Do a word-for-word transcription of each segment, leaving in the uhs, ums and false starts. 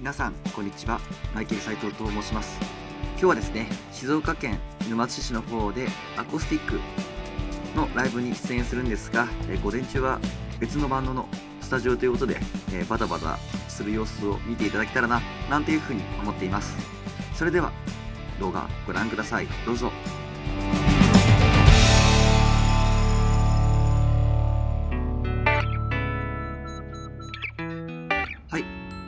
皆さんこんにちは、マイケル斉藤と申します。今日はですね、静岡県沼津市の方でアコースティックのライブに出演するんですが、え午前中は別のバンドのスタジオということで、えバタバタする様子を見ていただけたらななんていうふうに思っています。それでは動画ご覧ください、どうぞ。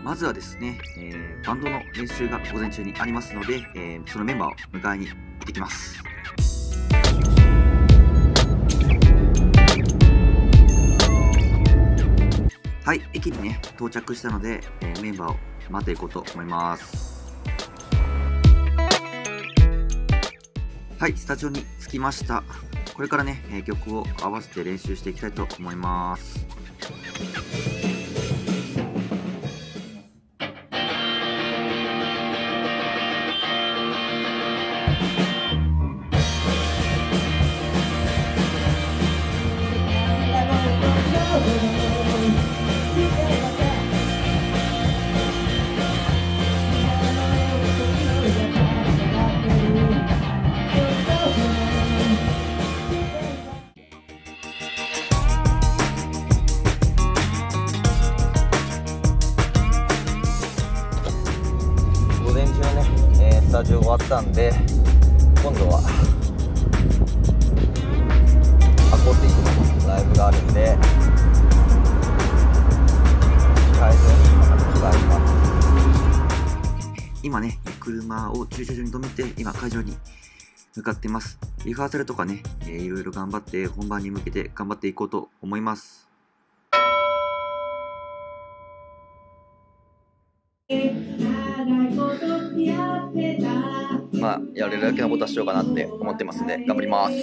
まずはですね、えー、バンドの練習が午前中にありますので、えー、そのメンバーを迎えに行ってきます。はい、駅にね、到着したので、えー、メンバーを待っていこうと思います。はい、スタジオに着きました。これからね、えー、曲を合わせて練習していきたいと思います。スタジオ終わったんで、今度はアコースティックのライブがあるんで、会場に向かって今ね、車を駐車場に止めて今会場に向かってます。リハーサルとかね、いろいろ頑張って本番に向けて頑張っていこうと思います。まあ、やれるだけのことはしようかなって思ってますんで、頑張ります。いい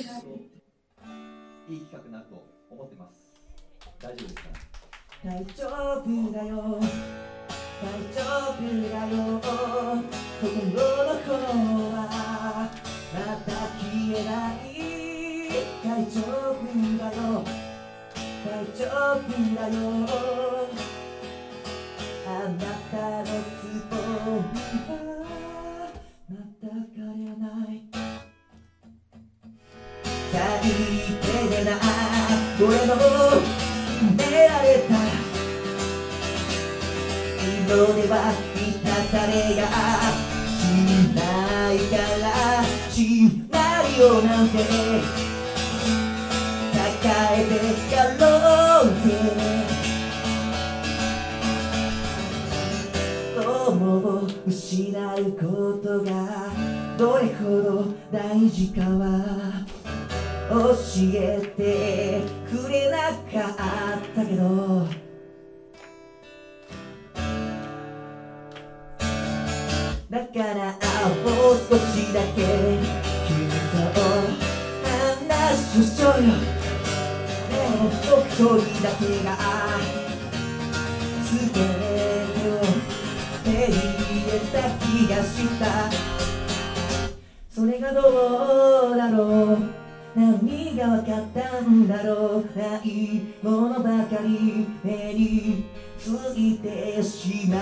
企画になると思ってます。大丈夫ですか？大丈夫だよ。大丈夫だよ。心の頃はまた消えない。大丈夫だよ。大丈夫だよ。あなたのツボは。これの出られた色では満たされやしないからしないよなんて抱えてやろうぜ。友を失うことがどれほど大事かは教えてくれなかったけど、だからもう少しだけ君と話しようよ。でも僕一人だけが全てを手に入れた気がした。それがどうだろう、何が分かったんだろう。ないものばかり目についてしま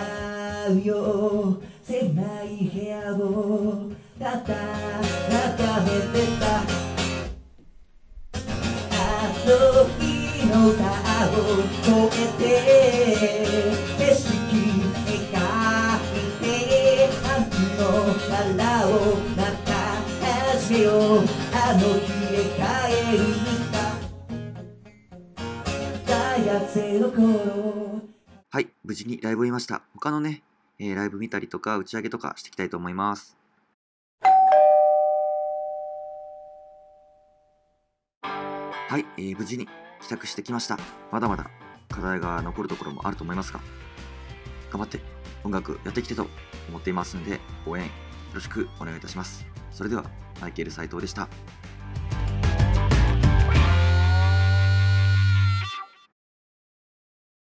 うよ。狭い部屋をただ眺めてた。あの日の歌を越えて景色描いてあの腹をまた始めよう。あの日帰はい、無事にライブを見ました。他のね、えー、ライブ見たりとか打ち上げとかしていきたいと思います。はい、えー、無事に帰宅してきました。まだまだ課題が残るところもあると思いますが、頑張って音楽やっていきたいと思っていますので、応援よろしくお願いいたします。それではマイケル斉藤でした。